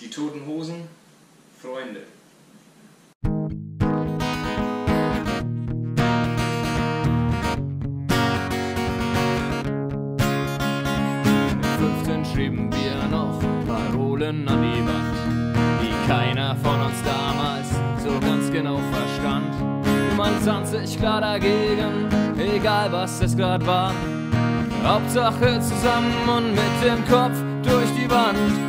Die Toten Hosen, Freunde. Mit 15 schrieben wir noch Parolen an die Wand, die keiner von uns damals so ganz genau verstand. Man tanzt sich klar dagegen, egal was es grad war. Hauptsache zusammen und mit dem Kopf durch die Wand.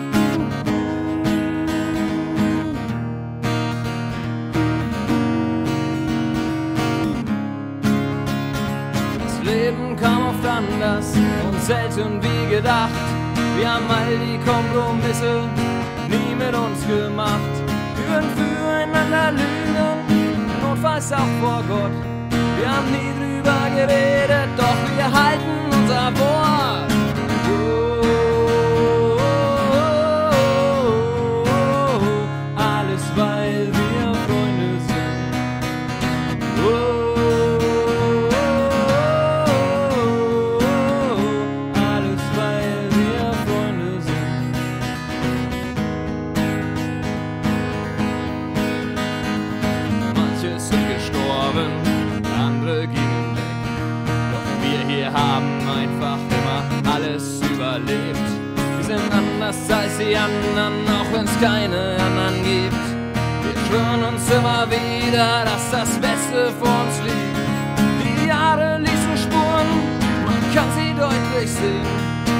Leben kam oft anders und selten wie gedacht. Wir haben all die Kompromisse nie mit uns gemacht. Wir würden füreinander lügen, notfalls auch vor Gott. Wir haben nie drüber geredet, doch wir halten unser Wort. Oh, oh, oh, oh, oh, oh. Alles, weil wir Freunde sind. Oh. Andere gingen weg, doch wir hier haben einfach immer alles überlebt. Wir sind anders als die anderen, auch wenn es keine anderen gibt. Wir schwören uns immer wieder, dass das Beste vor uns liegt. Die Jahre ließen Spuren, man kann sie deutlich sehen.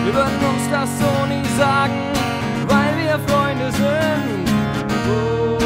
Wir würden uns das so nie sagen, weil wir Freunde sind. Oh.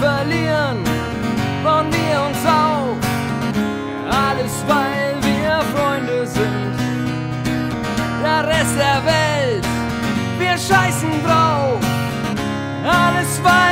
Verlieren, bauen wir uns auf, alles weil wir Freunde sind. Der Rest der Welt, wir scheißen drauf, alles weil